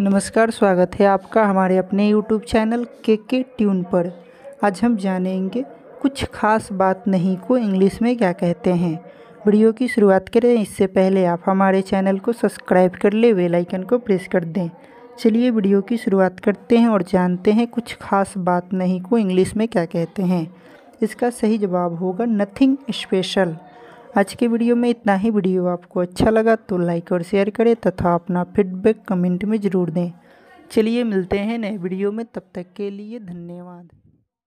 नमस्कार, स्वागत है आपका हमारे अपने YouTube चैनल KK ट्यून पर। आज हम जानेंगे कुछ खास बात नहीं को इंग्लिश में क्या कहते हैं। वीडियो की शुरुआत करें इससे पहले आप हमारे चैनल को सब्सक्राइब कर ले, बेल आइकन को प्रेस कर दें। चलिए वीडियो की शुरुआत करते हैं और जानते हैं कुछ खास बात नहीं को इंग्लिश में क्या कहते हैं। इसका सही जवाब होगा नथिंग स्पेशल। आज के वीडियो में इतना ही। वीडियो आपको अच्छा लगा तो लाइक और शेयर करें तथा अपना फीडबैक कमेंट में ज़रूर दें। चलिए मिलते हैं नए वीडियो में, तब तक के लिए धन्यवाद।